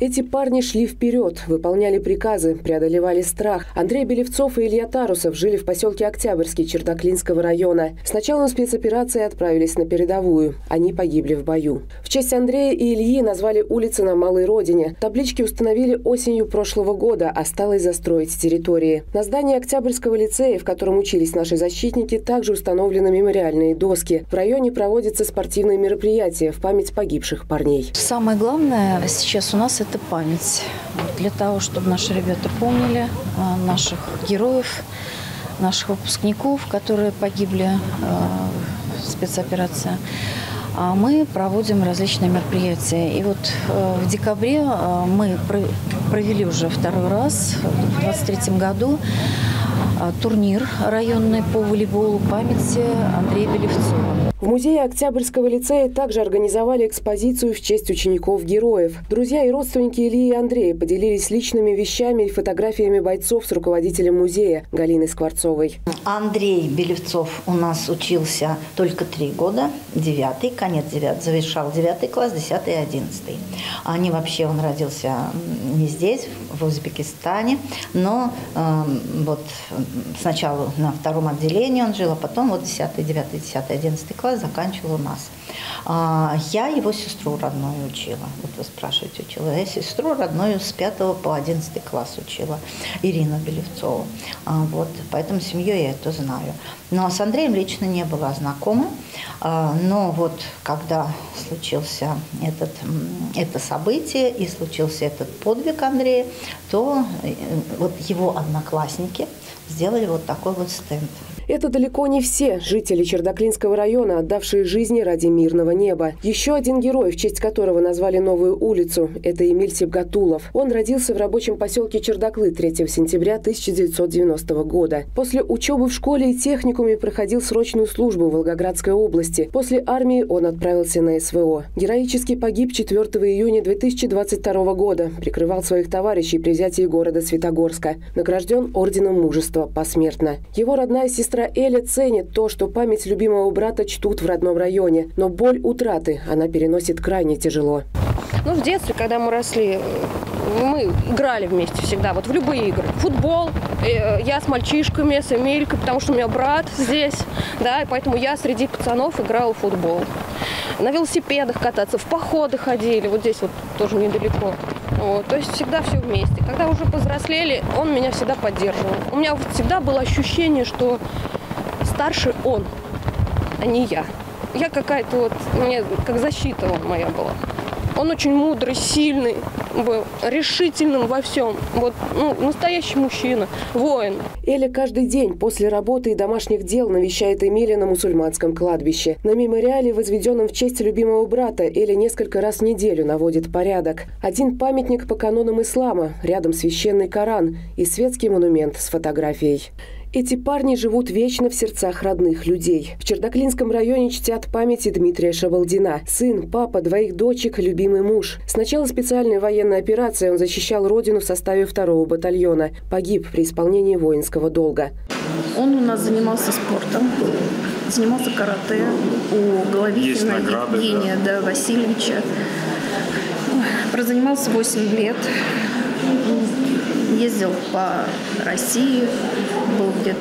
Эти парни шли вперед, выполняли приказы, преодолевали страх. Андрей Белевцов и Илья Тарусов жили в поселке Октябрьский Чердаклинского района. С началом спецоперации отправились на передовую. Они погибли в бою. В честь Андрея и Ильи назвали улицы на Малой Родине. Таблички установили осенью прошлого года, осталось застроить территории. На здании Октябрьского лицея, в котором учились наши защитники, также установлены мемориальные доски. В районе проводятся спортивные мероприятия в память погибших парней. Самое главное сейчас у нас – это память. Для того, чтобы наши ребята помнили наших героев, наших выпускников, которые погибли в спецоперации. А мы проводим различные мероприятия. И вот в декабре мы провели уже второй раз, в 2023 году, турнир районный по волейболу памяти Андрея Белевцова. В музее Октябрьского лицея также организовали экспозицию в честь учеников-героев. Друзья и родственники Ильи и Андрея поделились личными вещами и фотографиями бойцов с руководителем музея Галиной Скворцовой. Андрей Белевцов у нас учился только 3 года. 9-й, конец 9-й, завершал 9 класс, 10-й и 11-й. Он родился не здесь, в Узбекистане, но вот сначала на 2-м отделении он жил, а потом вот 10-й, 9-й, 10-й, 11-й класс заканчивал у нас. Я его сестру родную учила. Вот вы спрашиваете, учила. Я сестру родную с 5 по 11 класс учила, Ирину Белевцову. Вот, поэтому семью я эту знаю. Но с Андреем лично не была знакома. Но вот когда случился это событие и случился этот подвиг Андрея, то вот его одноклассники сделали вот такой вот стенд. Это далеко не все жители Чердаклинского района, отдавшие жизни ради мирного неба. Еще один герой, в честь которого назвали новую улицу, это Эмиль Сибгатулов. Он родился в рабочем поселке Чердаклы 3 сентября 1990 года. После учебы в школе и техникуме проходил срочную службу в Волгоградской области. После армии он отправился на СВО. Героически погиб 4 июня 2022 года. Прикрывал своих товарищей при взятии города Светогорска. Награжден орденом мужества посмертно. Его родная сестра Эля ценит то, что память любимого брата чтут в родном районе. Но боль утраты она переносит крайне тяжело. Ну, в детстве, когда мы росли, мы играли вместе всегда, вот в любые игры. Футбол, я с мальчишками, с Эмилькой, потому что у меня брат здесь, да, и поэтому я среди пацанов играла в футбол. На велосипедах кататься, в походы ходили, вот здесь вот тоже недалеко. Вот, то есть всегда все вместе. Когда уже повзрослели, он меня всегда поддерживал. У меня всегда было ощущение, что старше он, а не я. Я какая-то вот, мне как защита моя была. Он очень мудрый, сильный был, решительным во всем. Вот, ну, настоящий мужчина, воин. Эля каждый день после работы и домашних дел навещает Эмиля на мусульманском кладбище. На мемориале, возведенном в честь любимого брата, Эля несколько раз в неделю наводит порядок. Один памятник по канонам ислама, рядом священный Коран и светский монумент с фотографией. Эти парни живут вечно в сердцах родных людей. В Чердаклинском районе чтят памяти Дмитрия Шабалдина. Сын, папа, 2 дочек, любимый муж. С начала специальной военной операции он защищал родину в составе 2-го батальона. Погиб при исполнении воинского долга. Он у нас занимался спортом, занимался карате у Головихина Евгения Васильевича. Прозанимался 8 лет. Ездил по России, был где-то,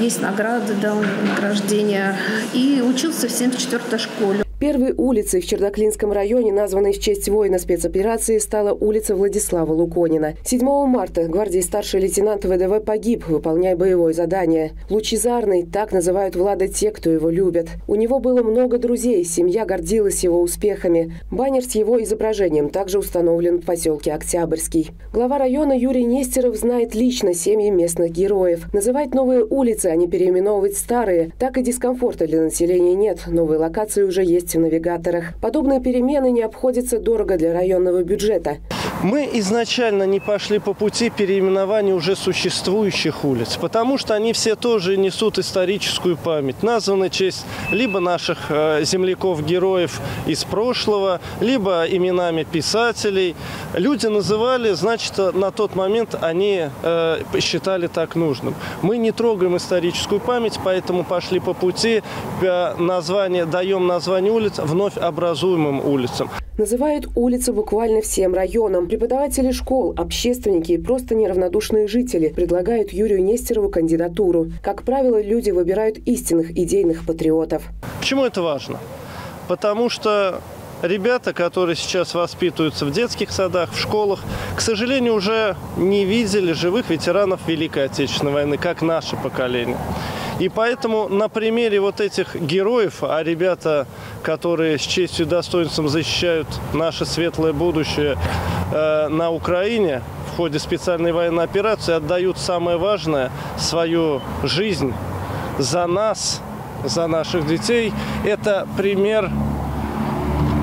есть награды, дал награждения, и учился в 74-й школе. Первой улицей в Чердаклинском районе, названной в честь воина спецоперации, стала улица Владислава Луконина. 7 марта гвардии старший лейтенант ВДВ погиб, выполняя боевое задание. Лучезарный, так называют Влада те, кто его любят. У него было много друзей, семья гордилась его успехами. Баннер с его изображением также установлен в поселке Октябрьский. Глава района Юрий Нестеров знает лично семьи местных героев. Называть новые улицы, а не переименовывать старые. Так и дискомфорта для населения нет, новые локации уже есть в навигаторах. Подобные перемены не обходятся дорого для районного бюджета. Мы изначально не пошли по пути переименования уже существующих улиц, потому что они все тоже несут историческую память. Названы в честь либо наших земляков-героев из прошлого, либо именами писателей. Люди называли, значит, на тот момент они считали так нужным. Мы не трогаем историческую память, поэтому пошли по пути, даем название улиц вновь образуемым улицам. называют улицы буквально всем районом. Преподаватели школ, общественники и просто неравнодушные жители предлагают Юрию Нестерову кандидатуру. Как правило, люди выбирают истинных идейных патриотов. Почему это важно? Потому что ребята, которые сейчас воспитываются в детских садах, в школах, к сожалению, уже не видели живых ветеранов Великой Отечественной войны, как наше поколение. И поэтому на примере вот этих героев, а ребята, которые с честью и достоинством защищают наше светлое будущее на Украине в ходе специальной военной операции, отдают самое важное – свою жизнь за нас, за наших детей. Это пример,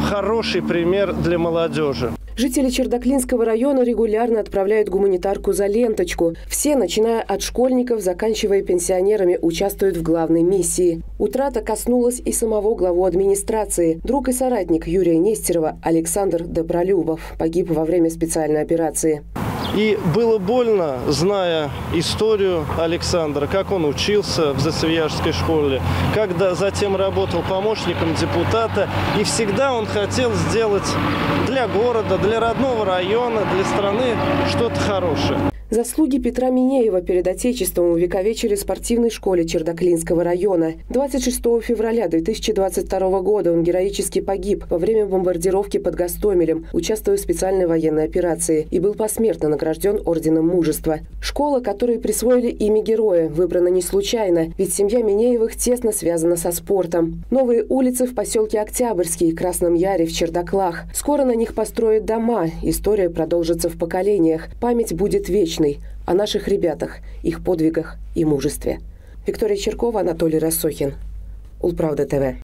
хороший пример для молодежи. Жители Чердаклинского района регулярно отправляют гуманитарку за ленточку. Все, начиная от школьников, заканчивая пенсионерами, участвуют в главной миссии. Утрата коснулась и самого главу администрации. Друг и соратник Юрия Нестерова Александр Добролюбов погиб во время специальной операции. И было больно, зная историю Александра, как он учился в Засвияжской школе, когда затем работал помощником депутата. И всегда он хотел сделать для города, для родного района, для страны что-то хорошее. Заслуги Петра Минеева перед Отечеством увековечили в спортивной школе Чердаклинского района. 26 февраля 2022 года он героически погиб во время бомбардировки под Гостомелем, участвуя в специальной военной операции, и был посмертно награжден орденом мужества. Школа, которой присвоили имя героя, выбрана не случайно, ведь семья Минеевых тесно связана со спортом. Новые улицы в поселке Октябрьский, Красном Яре, в Чердаклах. Скоро на них построят дома, история продолжится в поколениях, память будет вечной. О наших ребятах, их подвигах и мужестве. Виктория Чиркова, Анатолий Рассохин. УлПравда ТВ.